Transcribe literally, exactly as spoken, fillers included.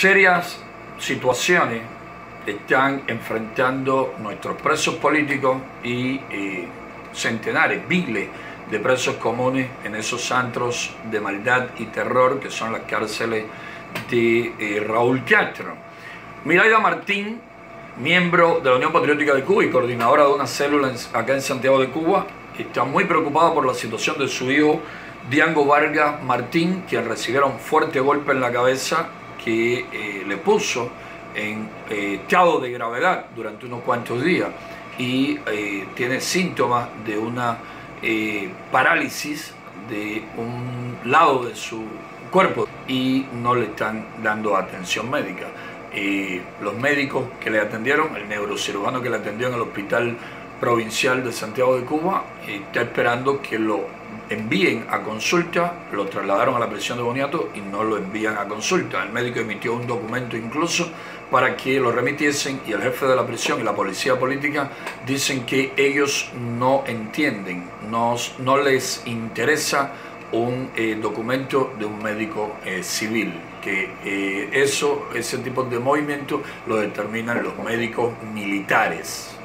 serias situaciones están enfrentando nuestros presos políticos y eh, centenares, miles de presos comunes en esos centros de maldad y terror que son las cárceles de eh, Raúl Castro. Miraida Martín, miembro de la Unión Patriótica de Cuba y coordinadora de una célula en, acá en Santiago de Cuba, está muy preocupada por la situación de su hijo Diango Vargas Martín, quien recibió un fuerte golpe en la cabeza que eh, le puso en eh, estado de gravedad durante unos cuantos días y eh, tiene síntomas de una eh, parálisis de un lado de su cuerpo y no le están dando atención médica. Eh, los médicos que le atendieron, el neurocirujano que le atendió en el hospital provincial de Santiago de Cuba, eh, está esperando que lo envíen a consulta. Lo trasladaron a la prisión de Boniato y no lo envían a consulta. El médico emitió un documento incluso para que lo remitiesen y el jefe de la prisión y la policía política dicen que ellos no entienden, no, no les interesa un eh, documento de un médico eh, civil, que eh, eso, ese tipo de movimiento lo determinan los médicos militares.